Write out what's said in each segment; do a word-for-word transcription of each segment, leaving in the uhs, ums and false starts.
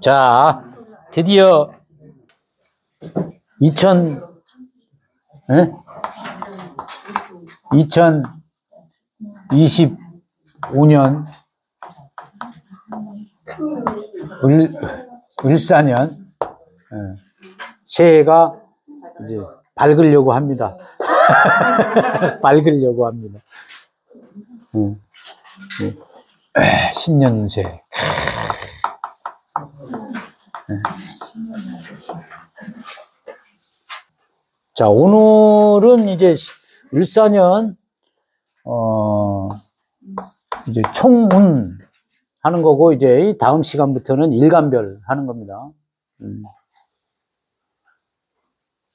자, 드디어 이천이십오년 을, 을사년 새해가 이제 밝으려고 합니다. 밝으려고 합니다. 신년 새해. 자, 오늘은 이제 을사년 어 이제 총운 하는 거고, 이제 다음 시간부터는 일간별 하는 겁니다. 음.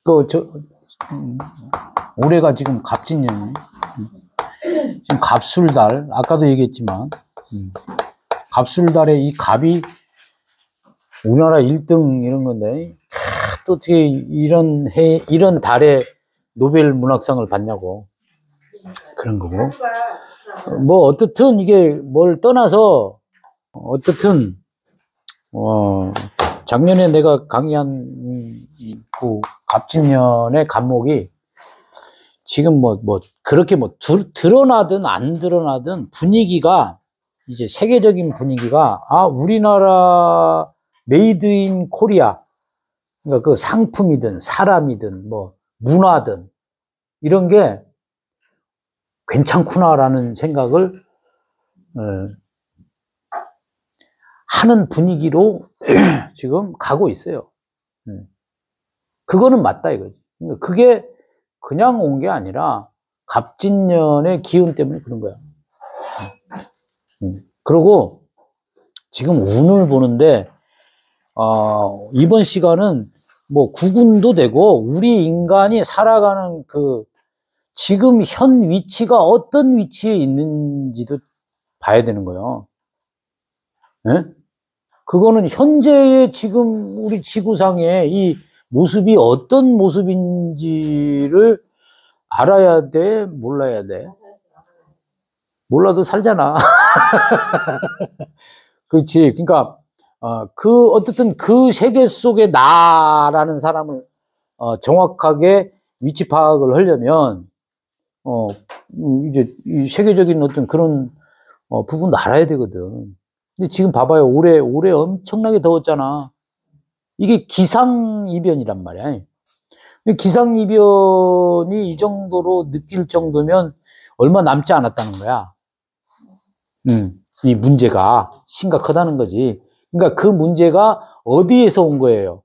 그 저 음, 올해가 지금 갑진년, 지금 갑술달, 아까도 얘기했지만 음, 갑술달에 이 갑이 우리나라 일등 이런 건데, 캬, 또 어떻게 이런 해, 이런 달에 노벨 문학상을 받냐고. 그런 거고. 뭐, 어떻든 이게 뭘 떠나서, 어떻든, 어, 작년에 내가 강의한 그 갑진년의 간목이 지금 뭐, 뭐, 그렇게 뭐, 두, 드러나든 안 드러나든 분위기가, 이제 세계적인 분위기가, 아, 우리나라, 메이드 인 코리아, 그러니까 그 상품이든 사람이든 뭐 문화든 이런 게 괜찮구나라는 생각을 어, 하는 분위기로 지금 가고 있어요. 음. 그거는 맞다 이거지. 그러니까 그게 그냥 온 게 아니라 갑진년의 기운 때문에 그런 거야. 음. 그리고 지금 운을 보는데, 어, 이번 시간은 뭐 구군도 되고, 우리 인간이 살아가는 그 지금 현 위치가 어떤 위치에 있는지도 봐야 되는 거예요. 네? 그거는 현재의 지금 우리 지구상의 이 모습이 어떤 모습인지를 알아야 돼, 몰라야 돼? 몰라도 살잖아. 그렇지. 그러니까 어, 그, 어쨌든 그 세계 속의 나라는 사람을, 어, 정확하게 위치 파악을 하려면, 어, 이제, 이 세계적인 어떤 그런, 어, 부분도 알아야 되거든. 근데 지금 봐봐요. 올해, 올해 엄청나게 더웠잖아. 이게 기상이변이란 말이야. 기상이변이 이 정도로 느낄 정도면 얼마 남지 않았다는 거야. 음, 이 문제가 심각하다는 거지. 그러니까 그 문제가 어디에서 온 거예요?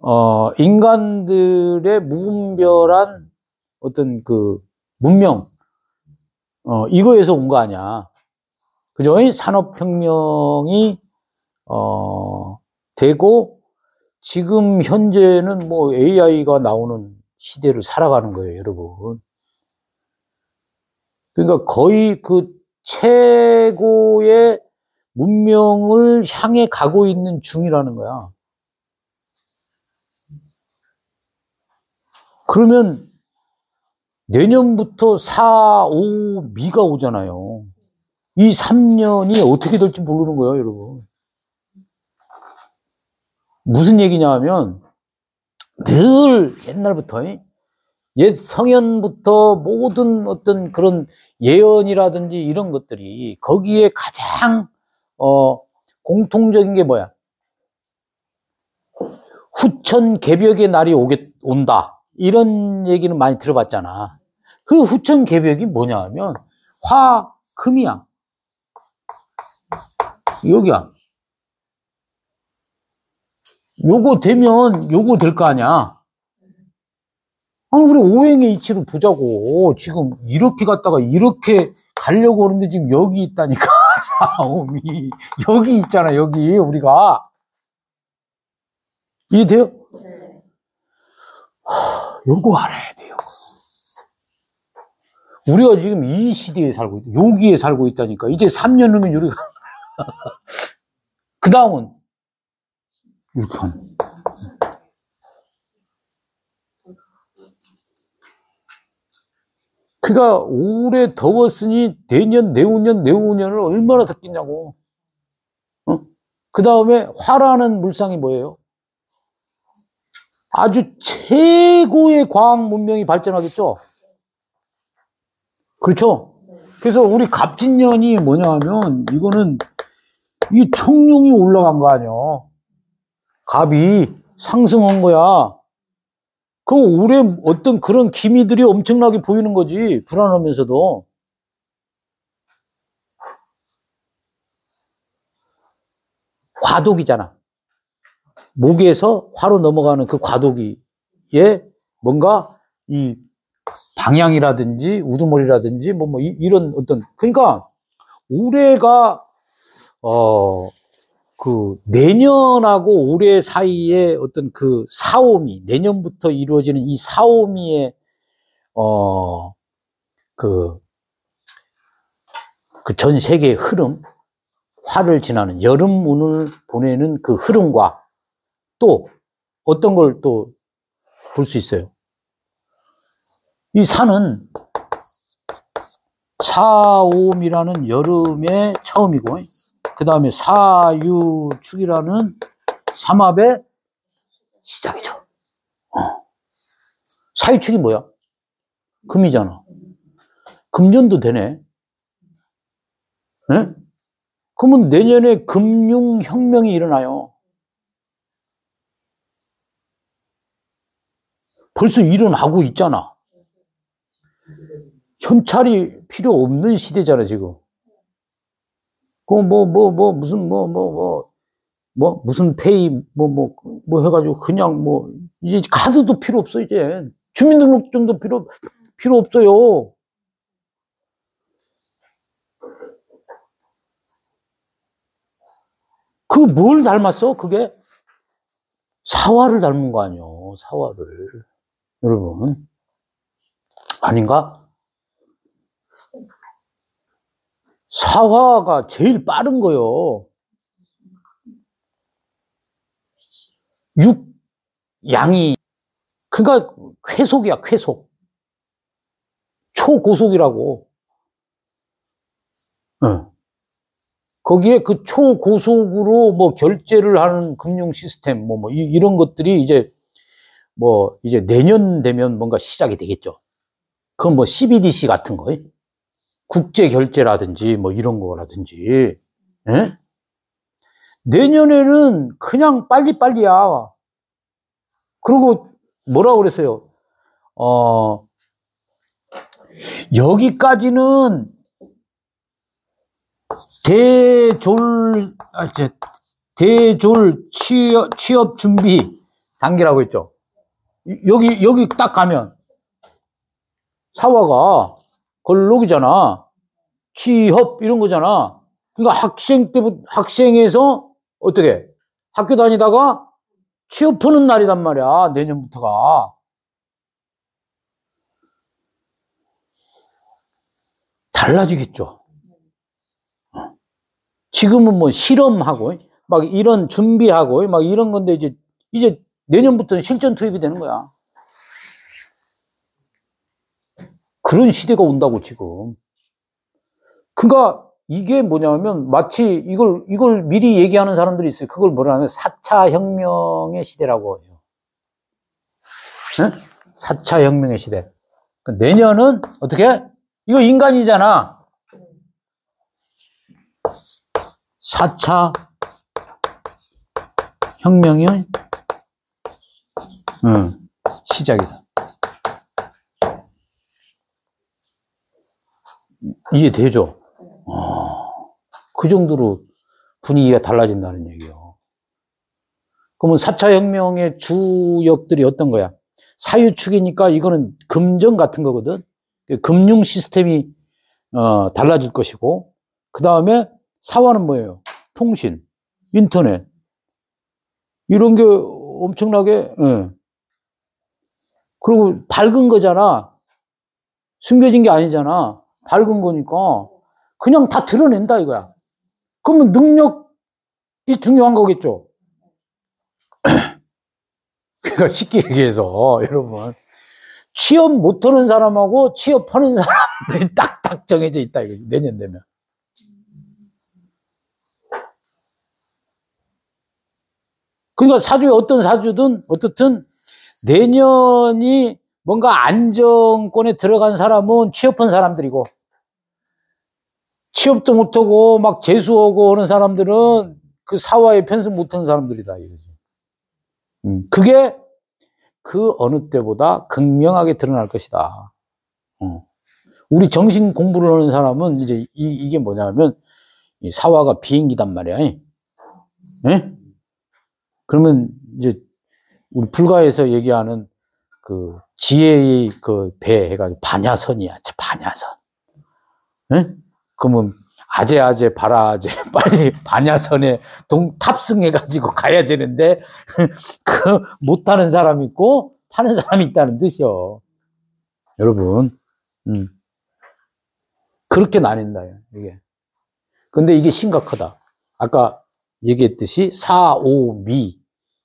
어, 인간들의 무분별한 어떤 그 문명, 어, 이거에서 온 거 아니야. 그죠? 산업혁명이, 어, 되고, 지금 현재는 뭐 에이아이가 나오는 시대를 살아가는 거예요, 여러분. 그러니까 거의 그 최고의 문명을 향해 가고 있는 중이라는 거야. 그러면 내년부터 사, 오, 미가 오잖아요. 이 삼년이 어떻게 될지 모르는 거예요, 여러분. 무슨 얘기냐 하면, 늘 옛날부터 옛 성현부터 모든 어떤 그런 예언이라든지 이런 것들이, 거기에 가장 어, 공통적인 게 뭐야? 후천 개벽의 날이 오게, 온다. 이런 얘기는 많이 들어봤잖아. 그 후천 개벽이 뭐냐 하면, 화, 금이야. 여기야. 요거 되면, 요거 될 거 아니야. 아니, 우리 오행의 이치로 보자고. 지금 이렇게 갔다가 이렇게 가려고 하는데 지금 여기 있다니까. 사오미 여기 있잖아. 여기 우리가 이해돼요? 네. 하, 요거 알아야 돼요. 우리가 지금 이 시대에 살고 있다. 여기에 살고 있다니까. 이제 삼년 후면 우리가 그 다음은 율칸. 그가 오래 더웠으니 대년, 내후년, 내후년을 얼마나 덥겠냐고. 어? 그 다음에 화라는 물상이 뭐예요? 아주 최고의 과학 문명이 발전하겠죠? 그렇죠? 그래서 우리 갑진년이 뭐냐 하면, 이거는 이 청룡이 올라간 거 아니야. 갑이 상승한 거야. 그 올해 어떤 그런 기미들이 엄청나게 보이는 거지, 불안하면서도. 과도기잖아. 목에서 화로 넘어가는 그 과도기에 뭔가 이 방향이라든지 우두머리라든지 뭐, 뭐 이, 이런 어떤, 그러니까 올해가 어 그 내년하고 올해 사이에 어떤 그 사오미, 내년부터 이루어지는 이 사오미의 어 그 그 전 세계의 흐름, 화를 지나는 여름 운을 보내는 그 흐름과 또 어떤 걸 또 볼 수 있어요. 이 산은 사오미라는 여름의 처음이고, 그 다음에 사유축이라는 삼합의 시작이죠. 어. 사유축이 뭐야? 금이잖아. 금전도 되네. 네? 그러면 내년에 금융혁명이 일어나요. 벌써 일어나고 있잖아. 현찰이 필요 없는 시대잖아, 지금. 그, 뭐, 뭐, 뭐, 무슨, 뭐, 뭐, 뭐, 뭐, 무슨 페이, 뭐, 뭐, 뭐 해가지고 그냥 뭐, 이제 카드도 필요 없어, 이제. 주민등록증도 필요, 필요 없어요. 그 뭘 닮았어, 그게? 사화를 닮은 거 아니에요, 사화를. 여러분. 아닌가? 사화가 제일 빠른 거요. 육, 양이. 그러니까 쾌속이야, 쾌속. 초고속이라고. 응. 거기에 그 초고속으로 뭐 결제를 하는 금융 시스템, 뭐, 뭐, 이, 이런 것들이 이제 뭐, 이제 내년 되면 뭔가 시작이 되겠죠. 그건 뭐 씨비디씨 같은 거예요. 국제 결제라든지 뭐 이런 거라든지. 예? 내년에는 그냥 빨리빨리야. 그리고 뭐라고 그랬어요? 어, 여기까지는 대졸, 아, 이제 대졸 취업, 취업 준비 단계라고 했죠. 여기, 여기 딱 가면 사화가 걸록이잖아. 취업 이런 거잖아. 그러니까 학생 때부터, 학생에서 어떻게 학교 다니다가 취업하는 날이란 말이야, 내년부터가. 달라지겠죠. 지금은 뭐 실험하고 막 이런 준비하고 막 이런 건데, 이제 이제 내년부터는 실전 투입이 되는 거야. 그런 시대가 온다고, 지금. 그러니까 이게 뭐냐면, 마치 이걸 이걸 미리 얘기하는 사람들이 있어요. 그걸 뭐냐면 사 차 혁명의 시대라고 해요. 네? 사 차 혁명의 시대. 그러니까 내년은 어떻게? 이거 인간이잖아. 사 차 혁명의 음, 시작이다. 이해되죠? 아, 그 정도로 분위기가 달라진다는 얘기예요. 그러면 사 차 혁명의 주역들이 어떤 거야? 사유축이니까 이거는 금전 같은 거거든. 금융 시스템이 어, 달라질 것이고, 그 다음에 사화는 뭐예요? 통신, 인터넷 이런 게 엄청나게. 예. 그리고 밝은 거잖아. 숨겨진 게 아니잖아. 밝은 거니까 그냥 다 드러낸다 이거야. 그러면 능력이 중요한 거겠죠. 제가 쉽게 얘기해서 여러분 취업 못하는 사람하고 취업하는 사람들이 딱딱 정해져 있다 이거지. 내년 되면 그러니까 사주에 어떤 사주든 어떻든 내년이 뭔가 안정권에 들어간 사람은 취업한 사람들이고 취업도 못하고 막 재수하고 하는 사람들은 그 사화에 편승 못하는 사람들이다 이거지. 음, 그게 그 어느 때보다 극명하게 드러날 것이다. 어. 우리 정신 공부를 하는 사람은 이제 이, 이게 뭐냐면 이 사화가 비행기단 말이야. 예? 그러면 이제 우리 불가에서 얘기하는 그 지혜의 그 배 해가지고 반야선이야. 반야선. 예? 그러면 아재 아재 바라 아재 빨리 반야선에 동 탑승해가지고 가야 되는데 그 못하는 사람이 있고 타는 사람이 있다는 뜻이요. 여러분, 음. 그렇게 나뉜다 이게. 근데 이게 심각하다. 아까 얘기했듯이 사, 오, 미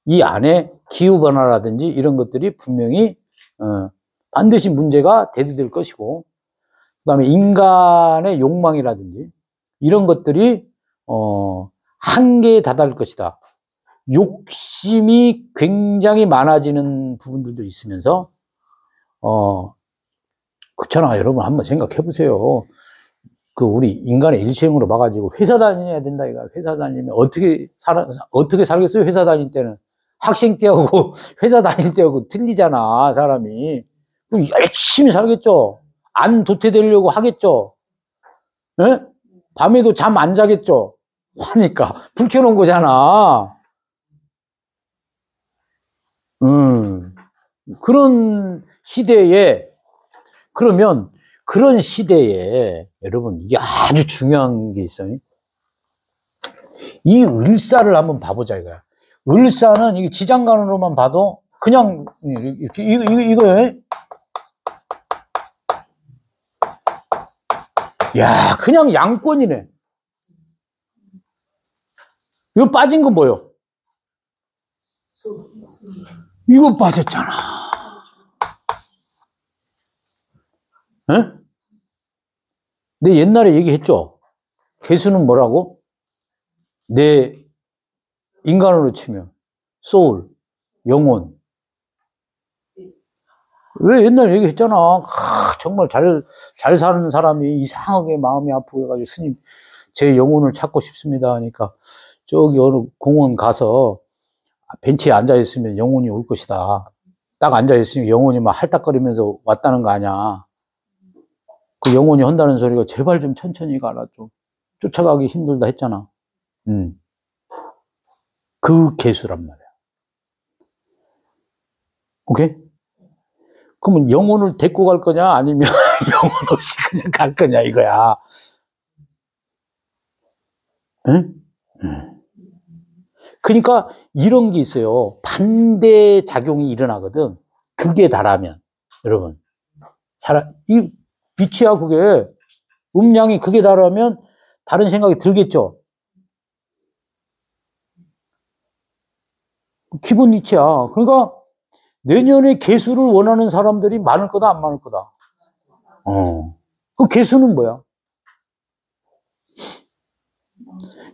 이 안에 기후 변화라든지 이런 것들이 분명히 어, 반드시 문제가 대두될 것이고, 그다음에 인간의 욕망이라든지. 이런 것들이 어, 한계에 다다를 것이다. 욕심이 굉장히 많아지는 부분들도 있으면서 어, 그렇잖아. 여러분 한번 생각해 보세요. 그 우리 인간의 일시행으로 봐가지고 회사 다녀야 된다 이거. 회사 다니면 어떻게 살 어떻게 살겠어요? 회사 다닐 때는 학생 때하고 회사 다닐 때하고 틀리잖아 사람이. 그럼 열심히 살겠죠. 안 도태되려고 하겠죠. 네? 밤에도 잠 안 자겠죠? 하니까. 불 켜놓은 거잖아. 음. 그런 시대에, 그러면 그런 시대에, 여러분, 이게 아주 중요한 게 있어요. 이 을사를 한번 봐보자, 이거야. 을사는 이게 지장간으로만 봐도 그냥, 이렇게, 이거, 이거, 이거예요. 야, 그냥 양권이네. 이거 빠진 거 뭐요? 이거 빠졌잖아. 에? 내 옛날에 얘기했죠. 개수는 뭐라고? 내 인간으로 치면 소울, 영혼. 왜 옛날에 얘기했잖아. 아, 정말 잘, 잘 사는 사람이 이상하게 마음이 아프게 해가지고 스님, 제 영혼을 찾고 싶습니다 하니까 저기 어느 공원 가서 벤치에 앉아있으면 영혼이 올 것이다. 딱 앉아있으면 영혼이 막 할딱거리면서 왔다는 거 아니야. 그 영혼이 한다는 소리가 제발 좀 천천히 가라. 좀 쫓아가기 힘들다 했잖아. 음. 그 개수란 말이야. 오케이? 그러면 영혼을 데리고 갈 거냐? 아니면 영혼 없이 그냥 갈 거냐? 이거야. 응? 응. 그러니까 이런 게 있어요. 반대 작용이 일어나거든. 그게 다라면. 여러분. 사람, 이 빛이야, 그게. 음량이 그게 다라면 다른 생각이 들겠죠? 기본 이치야. 그러니까 내년에 개수를 원하는 사람들이 많을 거다, 안 많을 거다? 어. 그 개수는 뭐야?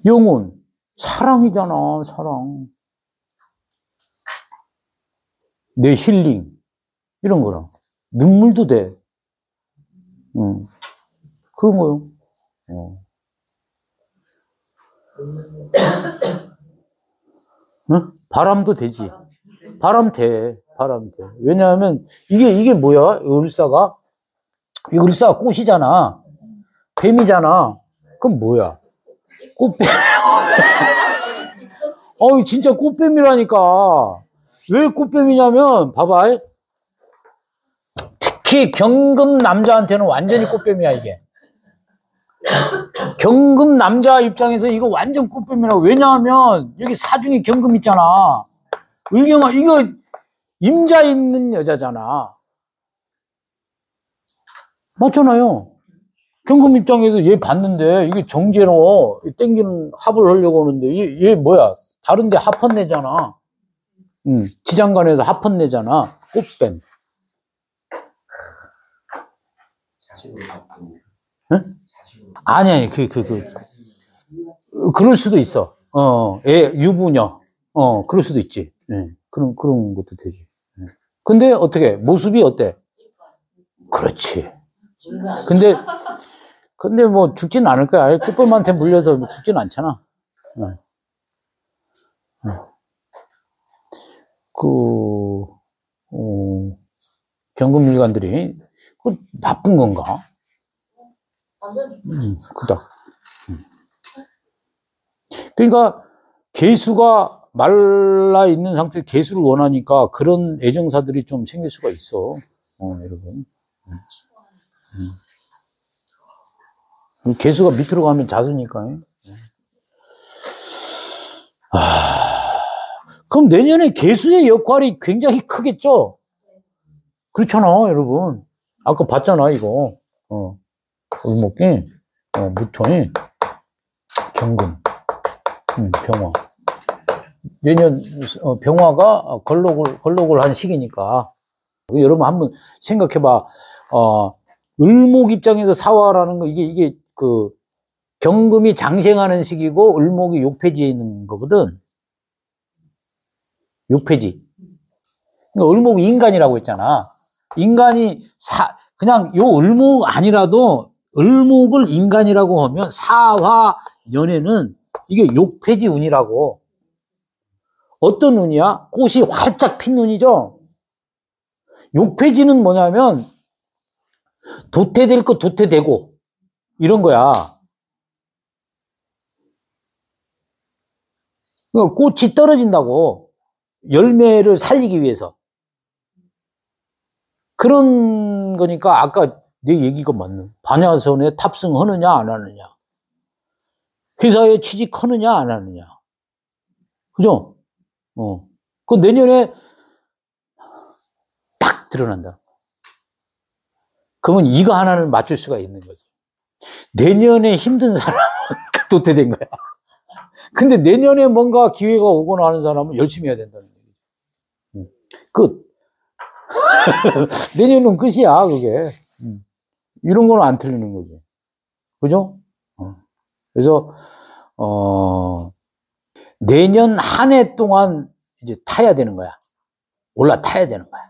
영혼. 사랑이잖아, 사랑. 내 힐링. 이런 거랑. 눈물도 돼. 응. 그런 거요. 어. 응? 바람도 되지. 바람 돼. 바람이 돼. 왜냐하면, 이게, 이게 뭐야? 을사가? 이 을사가 꽃이잖아. 뱀이잖아. 그럼 뭐야? 꽃뱀. 어우, 진짜 꽃뱀이라니까. 왜 꽃뱀이냐면, 봐봐. 특히 경금 남자한테는 완전히 꽃뱀이야, 이게. 경금 남자 입장에서 이거 완전 꽃뱀이라고. 왜냐하면, 여기 사중에 경금 있잖아. 을경아, 이거, 임자 있는 여자잖아. 맞잖아요. 경금 입장에서 얘 봤는데 이게 정제로 땡기는 합을 하려고 하는데 얘, 얘 뭐야 다른데 합헌내잖아. 음, 지장간에서 합헌 내잖아. 꽃뱀. 자식으로 바꾸는. 응? 아니, 아니, 그, 그, 그. 그럴 수도 있어. 어, 애, 유부녀. 어, 그럴 수도 있지. 예, 그런, 그런 것도 되지. 예. 근데 어떻게, 모습이 어때? 그렇지. 근데, 근데 뭐 죽진 않을 거야. 아예 꽃뱀한테 물려서 죽진 않잖아. 예. 예. 그, 어, 경금일관들이, 그 나쁜 건가? 음, 그닥. 음. 그러니까 개수가 말라 있는 상태에 개수를 원하니까 그런 애정사들이 좀 생길 수가 있어, 어, 여러분. 음. 개수가 밑으로 가면 자수니까. 음. 아, 그럼 내년에 개수의 역할이 굉장히 크겠죠? 그렇잖아, 여러분. 아까 봤잖아, 이거. 어. 을목이, 어, 무토이, 경금, 음, 병화. 내년 어, 병화가 걸록을 걸록을 한 시기니까 여러분 한번 생각해봐. 어, 을목 입장에서 사화라는 거 이게 이게 그 경금이 장생하는 시기고 을목이 욕폐지에 있는 거거든. 욕폐지. 그러니까 을목이 인간이라고 했잖아. 인간이 사 그냥 요 을목 아니라도 을목을 인간이라고 하면 사화년에는 이게 욕폐지 운이라고. 어떤 운이야? 꽃이 활짝 핀 운이죠? 욕폐지는 뭐냐면 도태될 거 도태되고 이런 거야. 그러니까 꽃이 떨어진다고. 열매를 살리기 위해서. 그런 거니까 아까 내 얘기가 맞는. 반야선에 탑승하느냐 안 하느냐. 회사에 취직하느냐 안 하느냐. 그죠? 어. 그 내년에 딱 드러난다. 그러면 이거 하나를 맞출 수가 있는 거지. 내년에 힘든 사람은 도태된 거야. 근데 내년에 뭔가 기회가 오거나 하는 사람은 열심히 해야 된다는 거지. 응. 끝. 내년은 끝이야, 그게. 응. 이런 건 안 틀리는 거지. 그죠? 어. 그래서, 어, 내년 한 해 동안 이제 타야 되는 거야. 올라타야 되는 거야.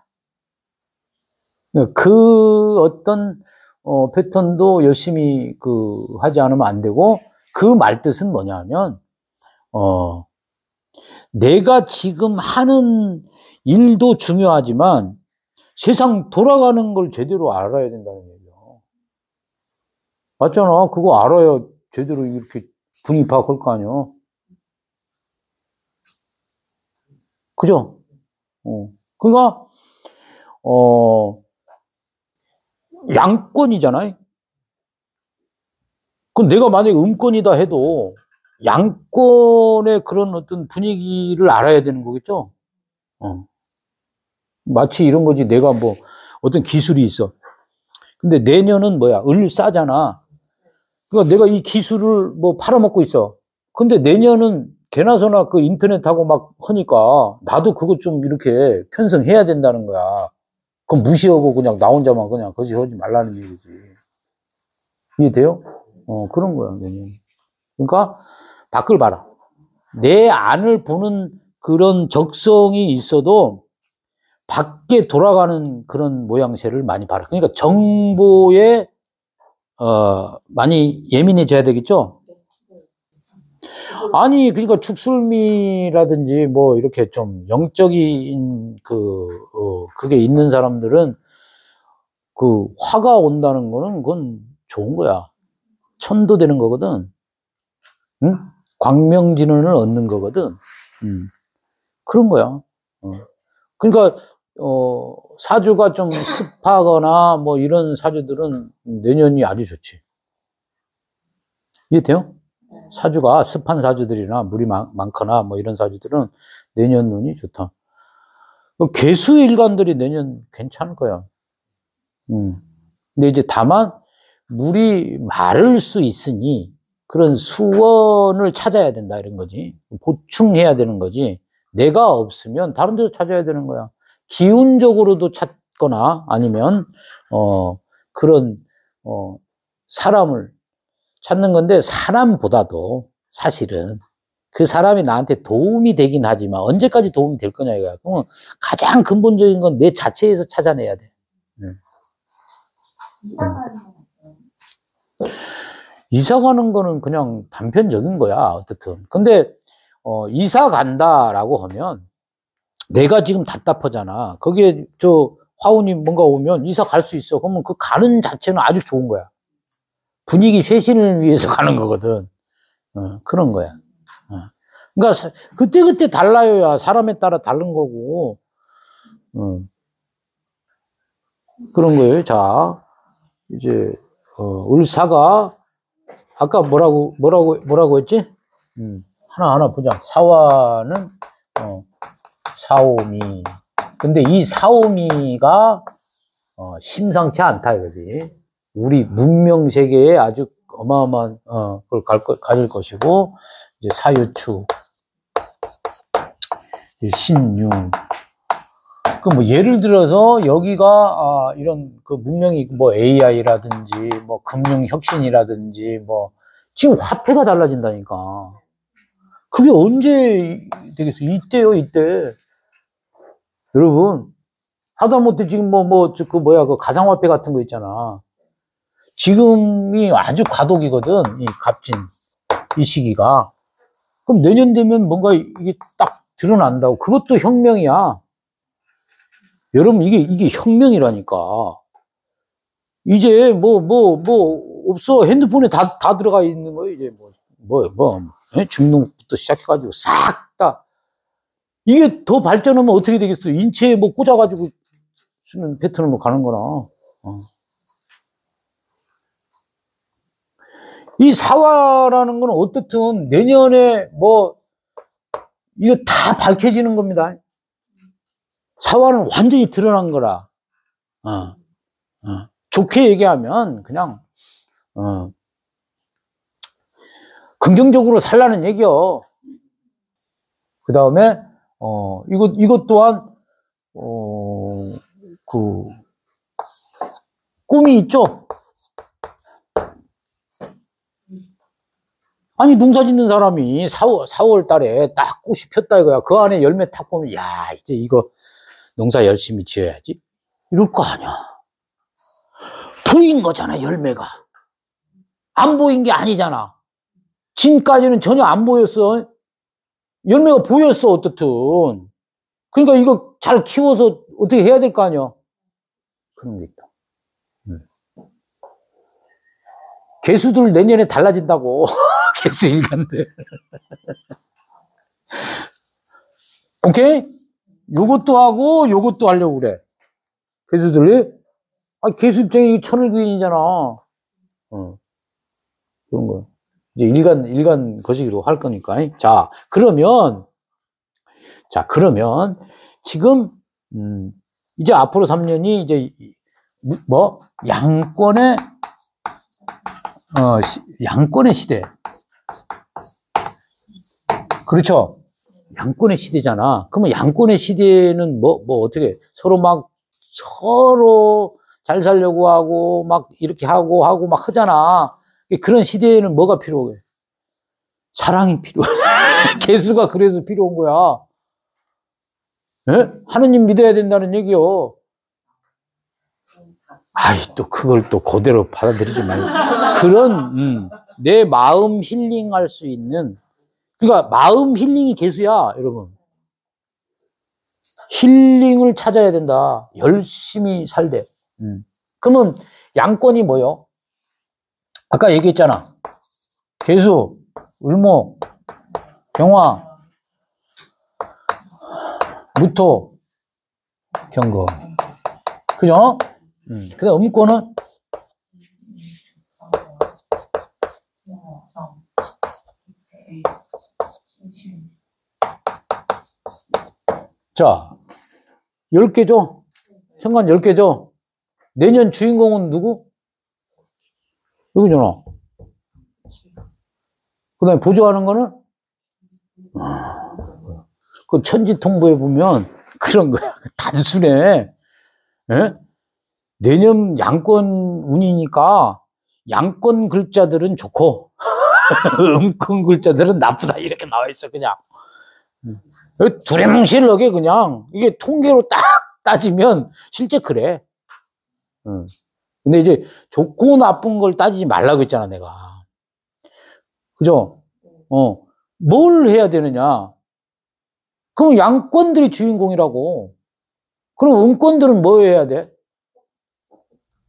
그 어떤 어, 패턴도 열심히 그 하지 않으면 안 되고, 그 말뜻은 뭐냐 하면 어, 내가 지금 하는 일도 중요하지만 세상 돌아가는 걸 제대로 알아야 된다는 얘기야. 맞잖아. 그거 알아야 제대로 이렇게 분위 파악할 거 아니야. 그죠? 어. 그러니까, 어, 양권이잖아요? 그럼 내가 만약에 음권이다 해도 양권의 그런 어떤 분위기를 알아야 되는 거겠죠? 어. 마치 이런 거지. 내가 뭐 어떤 기술이 있어. 근데 내년은 뭐야? 을사잖아. 그러니까 내가 이 기술을 뭐 팔아먹고 있어. 근데 내년은 개나소나 그 인터넷하고 막 하니까 나도 그것 좀 이렇게 편성해야 된다는 거야. 그럼 무시하고 그냥 나 혼자만 그냥 거짓하지 말라는 얘기지. 이해돼요? 어, 그런 거야. 그러니까 밖을 봐라. 내 안을 보는 그런 적성이 있어도 밖에 돌아가는 그런 모양새를 많이 봐라. 그러니까 정보에 어, 많이 예민해져야 되겠죠? 아니, 그러니까 축술미라든지 뭐 이렇게 좀 영적인 그 어, 그게 있는 사람들은 그 화가 온다는 거는 그건 좋은 거야. 천도 되는 거거든. 응? 광명진언을 얻는 거거든. 응. 그런 거야. 어. 그러니까 어, 사주가 좀 습하거나 뭐 이런 사주들은 내년이 아주 좋지. 이해돼요? 사주가 습한 사주들이나 물이 많, 많거나 뭐 이런 사주들은 내년 운이 좋다. 개수일관들이 내년 괜찮을 거야. 음. 근데 이제 다만 물이 마를 수 있으니 그런 수원을 찾아야 된다 이런 거지. 보충해야 되는 거지. 내가 없으면 다른 데서 찾아야 되는 거야. 기운적으로도 찾거나 아니면 어 그런 어 사람을 찾는 건데, 사람보다도 사실은 그 사람이 나한테 도움이 되긴 하지만 언제까지 도움이 될 거냐 이거야. 그러면 가장 근본적인 건 내 자체에서 찾아내야 돼. 응. 응. 이사 가는 거는 그냥 단편적인 거야, 어쨌든. 근데 어, 이사 간다라고 하면 내가 지금 답답하잖아. 거기에 저 화운이 뭔가 오면 이사 갈 수 있어. 그러면 그 가는 자체는 아주 좋은 거야. 분위기 쇄신을 위해서 가는 거거든. 어, 그런 거야. 어. 그러니까 그때그때 달라요야. 사람에 따라 다른 거고. 어. 그런 거예요. 자, 이제 어, 을사가 아까 뭐라고 뭐라고 뭐라고 했지? 음. 하나 하나 보자. 사화는 어, 사오미. 근데 이 사오미가 어, 심상치 않다 이거지. 우리 문명 세계에 아주 어마어마한 어, 그걸 갈 거, 가질 것이고, 이제 사유추, 신유. 그 뭐 예를 들어서 여기가 아, 이런 그 문명이 뭐 에이아이라든지 뭐 금융 혁신이라든지 뭐 지금 화폐가 달라진다니까. 그게 언제 되겠어? 이때요, 이때. 여러분, 하다못해 지금 뭐, 뭐, 그, 뭐야, 그 가상화폐 같은 거 있잖아. 지금이 아주 과도기거든, 이 값진, 이 시기가. 그럼 내년 되면 뭔가 이게 딱 드러난다고. 그것도 혁명이야. 여러분, 이게, 이게 혁명이라니까. 이제 뭐, 뭐, 뭐, 없어. 핸드폰에 다, 다 들어가 있는 거야, 이제 뭐, 뭐, 뭐. 중농부터 시작해가지고 싹 다. 이게 더 발전하면 어떻게 되겠어? 인체에 뭐 꽂아가지고 쓰는 패턴으로 가는 거나. 어. 이 사화라는 건 어떻든 내년에 뭐 이거 다 밝혀지는 겁니다. 사화는 완전히 드러난 거라. 어. 어. 좋게 얘기하면 그냥 어. 긍정적으로 살라는 얘기요. 그 다음에, 어, 이것, 이것 또한, 어, 그, 꿈이 있죠? 아니, 농사 짓는 사람이 사월, 사월 달에 딱 꽃이 폈다 이거야. 그 안에 열매 탁 보면, 야, 이제 이거 농사 열심히 지어야지. 이럴 거 아니야. 보인 거잖아, 열매가. 안 보인 게 아니잖아. 진까지는 전혀 안 보였어. 열매가 보였어, 어떻든. 그러니까 이거 잘 키워서 어떻게 해야 될 거 아니야. 그런 게 있다. 음. 개수들 내년에 달라진다고. 개수 일간들. 오케이? 요것도 하고 요것도 하려고 그래. 개수들이. 아, 개수 입장에 천을귀인이잖아. 어. 그런 거야. 이제 일간, 일간 거시기로 할 거니까. 자, 그러면, 자, 그러면, 지금, 음, 이제 앞으로 삼 년이 이제, 뭐, 양권의, 어, 시, 양권의 시대. 그렇죠? 양권의 시대잖아. 그러면 양권의 시대는 뭐, 뭐, 어떻게, 서로 막, 서로 잘 살려고 하고, 막, 이렇게 하고, 하고, 막 하잖아. 그런 시대에는 뭐가 필요해? 사랑이 필요해. 개수가 그래서 필요한 거야. 예? 하느님 믿어야 된다는 얘기요. 아이, 또 그걸 또 그대로 받아들이지 말고. 그런, 음, 내 마음 힐링할 수 있는, 그러니까 마음 힐링이 개수야, 여러분. 힐링을 찾아야 된다. 열심히 살대. 음. 그러면 양권이 뭐요? 아까 얘기했잖아. 개수, 을목, 경화, 무토, 경거. 그죠? 음. 그 다음 음권은? 자, 열 개죠? 현관 열 개죠? 내년 주인공은 누구? 여기잖아. 그 다음에 보조하는 거는? 그 천지통보에 보면 그런 거야. 단순해. 예? 내년 양권 운이니까 양권 글자들은 좋고 음권 글자들은 나쁘다, 이렇게 나와 있어. 그냥 두레뭉실하게 그냥 이게 통계로 딱 따지면 실제 그래. 응. 근데 이제 좋고 나쁜 걸 따지지 말라고 했잖아, 내가. 그죠? 어, 뭘 해야 되느냐? 그럼 양권들이 주인공이라고. 그럼 음권들은 뭐 해야 돼?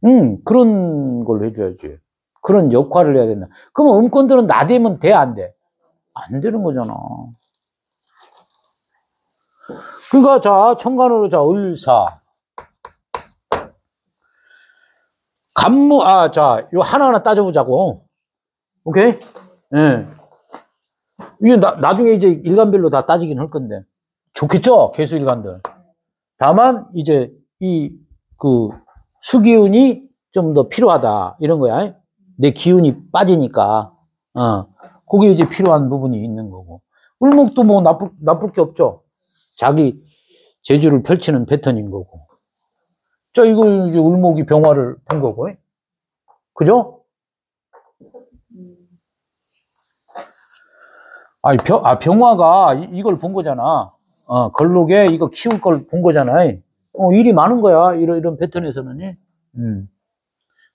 응, 그런 걸 해줘야지. 그런 역할을 해야 된다. 그럼 음권들은 나 되면 돼, 안 돼? 안 되는 거잖아. 그러니까 자, 천간으로 자, 을사. 간무, 아, 자, 요 하나하나 따져보자고. 오케이? 예. 이게 나, 나중에 이제 일간별로 다 따지긴 할 건데. 좋겠죠? 개수 일간들. 다만, 이제, 이, 그, 수기운이 좀 더 필요하다. 이런 거야. 내 기운이 빠지니까. 어. 그게 이제 필요한 부분이 있는 거고. 을목도 뭐 나쁠, 나쁠 게 없죠? 자기 재주를 펼치는 패턴인 거고. 자, 이거 이제 을목이 병화를 본 거고. 그죠? 아니, 병, 아, 병화가 이, 이걸 본 거잖아. 어, 걸록에 이거 키울 걸 본 거잖아. 어, 일이 많은 거야. 이런, 이런 패턴에서는. 음.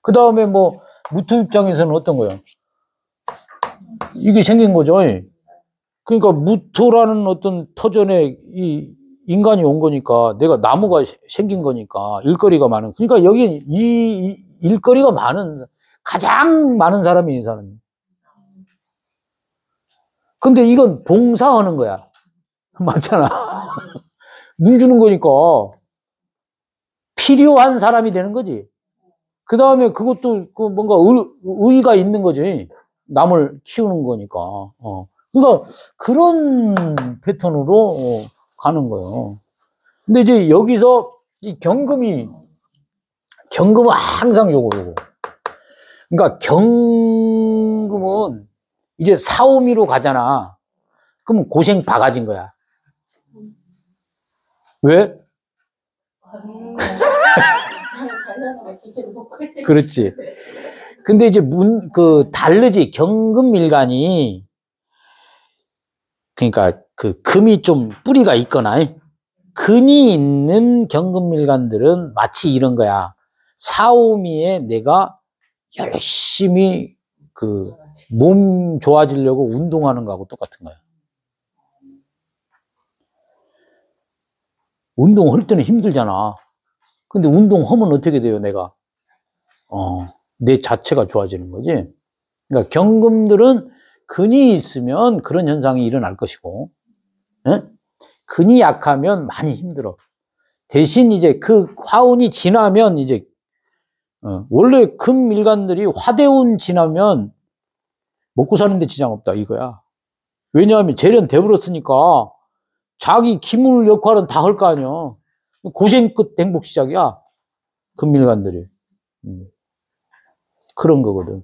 그 다음에 뭐, 무토 입장에서는 어떤 거야? 이게 생긴 거죠. 그러니까 무토라는 어떤 터전에 이 인간이 온 거니까, 내가 나무가 생긴 거니까, 일거리가 많은. 그러니까 여기 이 일거리가 많은, 가장 많은 사람이 이 사람이. 근데 이건 봉사하는 거야. 맞잖아. 물 주는 거니까 필요한 사람이 되는 거지. 그 다음에 그것도 그 뭔가 의, 의의가 있는 거지. 남을 키우는 거니까. 어. 그러니까 그런 패턴으로 어, 가는 거예요. 근데 이제 여기서 이 경금이, 경금은 항상 요거, 요거. 그러니까 경금은 이제 사오미로 가잖아. 그럼 고생 바가지인 거야. 왜? 그렇지. 근데 이제 문, 그, 다르지. 경금 일간이, 그러니까 그 금이 좀 뿌리가 있거나, 근이 있는 경금 일간들은 마치 이런 거야. 사오미에 내가 열심히 그, 몸 좋아지려고 운동하는 거하고 똑같은 거야. 운동할 때는 힘들잖아. 근데 운동하면 어떻게 돼요, 내가? 어, 내 자체가 좋아지는 거지. 그러니까 경금들은 근이 있으면 그런 현상이 일어날 것이고, 에? 근이 약하면 많이 힘들어. 대신 이제 그 화운이 지나면 이제, 어, 원래 금 일간들이 화대운 지나면 먹고 사는데 지장 없다, 이거야. 왜냐하면 재련 돼버렸으니까 자기 기물 역할은 다 할 거 아니야. 고생 끝 행복 시작이야, 금일간들이. 음. 그런 거거든.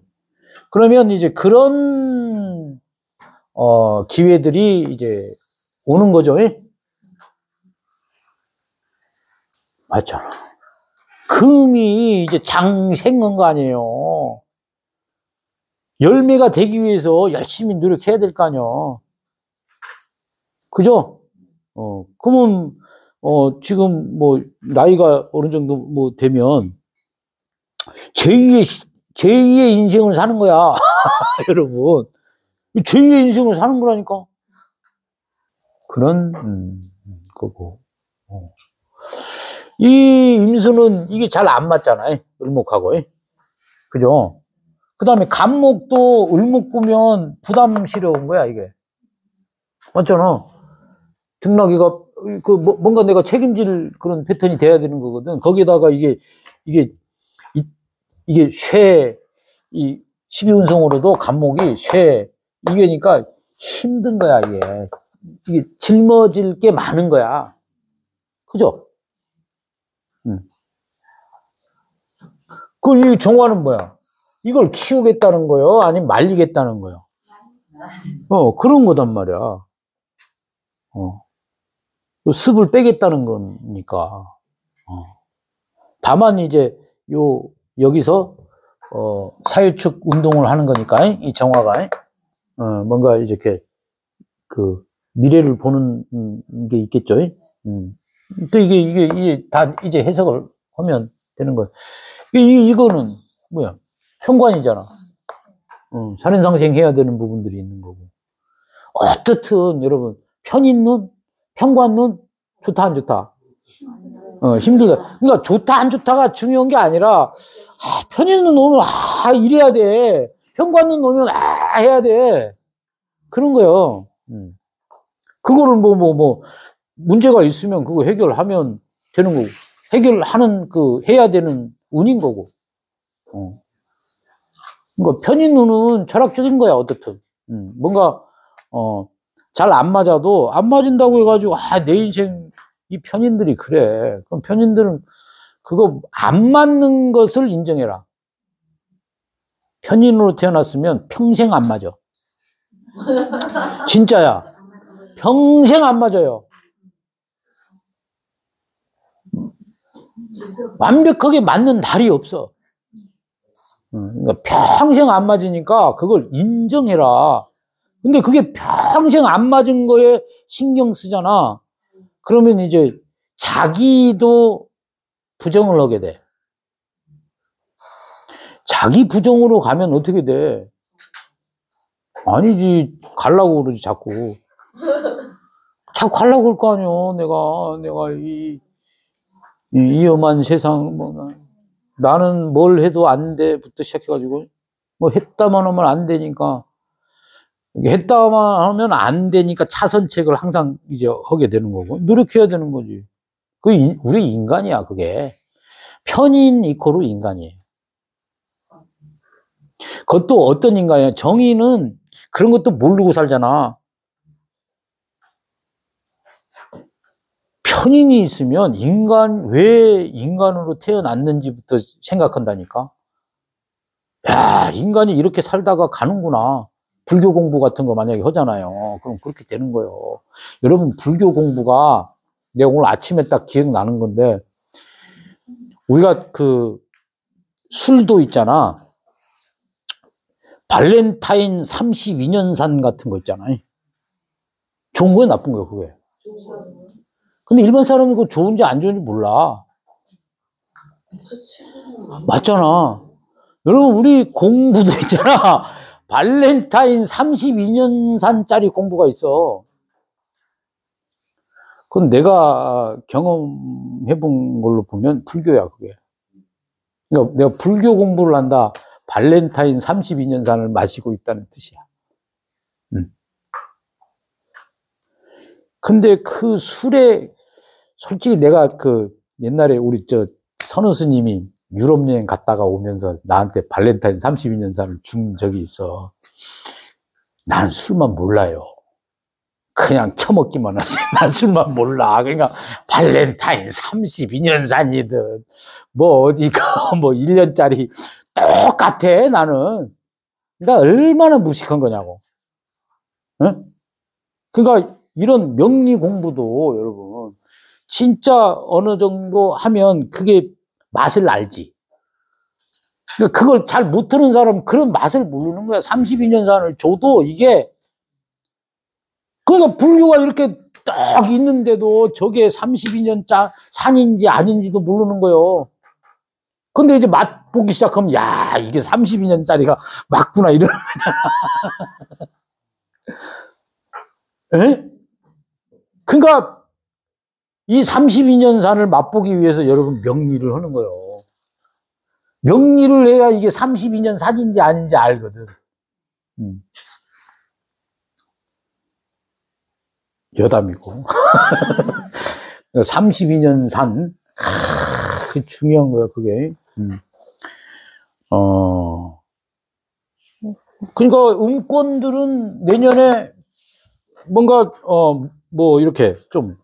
그러면 이제 그런 어, 기회들이 이제 오는 거죠. 맞잖아. 금이 이제 장생한 거 아니에요. 열매가 되기 위해서 열심히 노력해야 될 거 아니야. 그죠? 어, 그러면, 어, 지금 뭐, 나이가 어느 정도 뭐 되면, 제이의, 제이의 인생을 사는 거야. 여러분. 제이의 인생을 사는 거라니까. 그런, 음, 거고. 어. 이 임수는 이게 잘 안 맞잖아. 을목하고. 그죠? 그 다음에 간목도 을목 꾸면 부담스러운 거야, 이게. 맞잖아. 등락이가, 그, 뭐, 뭔가 내가 책임질 그런 패턴이 돼야 되는 거거든. 거기에다가 이게, 이게, 이, 이게 쇠, 이, 십이운성으로도 간목이 쇠, 이게니까 힘든 거야, 이게. 이게 짊어질 게 많은 거야. 그죠? 응. 그, 이 정화는 뭐야? 이걸 키우겠다는 거요? 아니면 말리겠다는 거요? 어, 그런 거단 말이야. 어. 습을 빼겠다는 거니까. 어. 다만 이제 요 여기서 어, 사유축 운동을 하는 거니까 이 정화가 어, 뭔가 이렇게 그 미래를 보는 게 있겠죠. 음. 또 이게 이게 이게 다 이제 해석을 하면 되는 거예요. 이 이거는 뭐야? 현관이잖아. 어, 살인상생해야 되는 부분들이 있는 거고. 어떻든 여러분 편인눈, 편관눈 좋다 안 좋다. 어, 힘들다. 그러니까 좋다 안 좋다가 중요한 게 아니라, 아, 편인눈 오면 아 이래야 돼. 편관눈 오면 아 해야 돼. 그런 거예요. 음. 그거를 뭐 뭐 뭐 문제가 있으면 그거 해결하면 되는 거고, 해결하는 그 해야 되는 운인 거고. 어. 그러니까 편인눈은 철학적인 거야 어떻든. 음, 뭔가 어, 잘 안 맞아도 안 맞은다고 해가지고 아 내 인생 이 편인들이 그래. 그럼 편인들은 그거 안 맞는 것을 인정해라. 편인으로 태어났으면 평생 안 맞아. 진짜야. 평생 안 맞아요. 완벽하게 맞는 날이 없어. 그러니까 평생 안 맞으니까 그걸 인정해라. 근데 그게 평생 안 맞은 거에 신경 쓰잖아. 그러면 이제 자기도 부정을 하게 돼. 자기 부정으로 가면 어떻게 돼? 아니지, 가려고 그러지, 자꾸. 자꾸 가려고 그럴 거 아니야. 내가, 내가 이, 이 위험한 세상, 뭐, 나는 뭘 해도 안 돼부터 시작해가지고, 뭐 했다만 하면 안 되니까. 했다만 하면 안 되니까 차선책을 항상 이제 하게 되는 거고, 노력해야 되는 거지. 그게 우리 인간이야, 그게. 편인 이코로 인간이에요. 그것도 어떤 인간이야. 정의는 그런 것도 모르고 살잖아. 편인이 있으면 인간, 왜 인간으로 태어났는지부터 생각한다니까. 야, 인간이 이렇게 살다가 가는구나. 불교 공부 같은 거 만약에 하잖아요. 그럼 그렇게 되는 거예요. 여러분, 불교 공부가 내가 오늘 아침에 딱 기억나는 건데, 우리가 그 술도 있잖아. 발렌타인 삼십이 년산 같은 거 있잖아요. 좋은 거야, 나쁜 거야, 그게. 근데 일반 사람은 그거 좋은지 안 좋은지 몰라. 맞잖아. 여러분, 우리 공부도 있잖아. 발렌타인 삼십이 년산짜리 공부가 있어. 그건 내가 경험해본 걸로 보면 불교야, 그게. 그러니까 내가 불교 공부를 한다. 발렌타인 삼십이 년산을 마시고 있다는 뜻이야. 음. 근데 그 술에, 솔직히 내가 그 옛날에 우리 저 선우 스님이 유럽 여행 갔다가 오면서 나한테 발렌타인 삼십이 년산을 준 적이 있어. 난 술만 몰라요. 그냥 처먹기만 하지. 난 술만 몰라. 그러니까 발렌타인 삼십이 년산이든 뭐 어디가 뭐 일 년짜리 똑같아 나는. 그러니까 얼마나 무식한 거냐고. 응? 그러니까 이런 명리 공부도 여러분 진짜 어느 정도 하면 그게 맛을 알지. 그러니까 그걸 잘 못하는 사람은 그런 맛을 모르는 거야. 삼십이 년산을 줘도 이게, 그러니까 불교가 이렇게 딱 있는데도 저게 삼십이 년자 산인지 아닌지도 모르는 거예요. 근데 이제 맛보기 시작하면, 야, 이게 삼십이 년짜리가 맞구나, 이러는 거잖아. 에? 그러니까 이 삼십이 년산을 맛보기 위해서 여러분 명리를 하는 거예요. 명리를 해야 이게 삼십이 년산인지 아닌지 알거든. 음. 여담이고. 삼십이 년산. 아, 그게 중요한 거야, 그게. 음. 어. 그러니까 음권들은 내년에 뭔가, 어, 뭐, 이렇게 좀,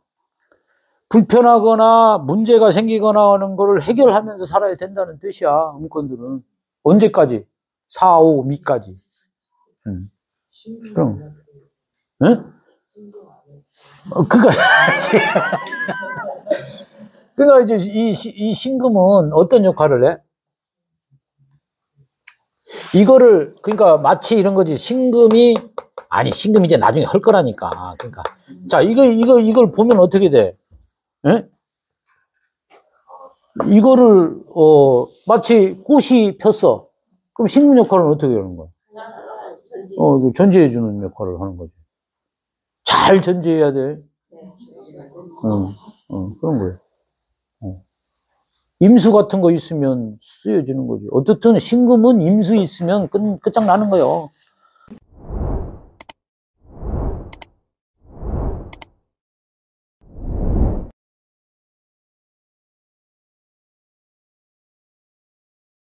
불편하거나 문제가 생기거나 하는 거를 해결하면서 살아야 된다는 뜻이야, 음권들은. 언제까지? 사, 오, 미까지. 음. 그럼. 응? 어, 그거. 그러니까 이제 이, 이 신금은 어떤 역할을 해? 이거를, 그러니까 마치 이런 거지. 신금이, 아니, 신금이 이제 나중에 할 거라니까. 그러니까. 자, 이거, 이거, 이걸 보면 어떻게 돼? 예? 이거를, 어, 마치 꽃이 폈어. 그럼 신금 역할은 어떻게 하는 거야? 어, 전제해주는 역할을 하는 거지. 잘 전제해야 돼. 어, 어, 그런 거예요. 임수 같은 거 있으면 쓰여지는 거지. 어쨌든 신금은 임수 있으면 끝, 끝장나는 거예요.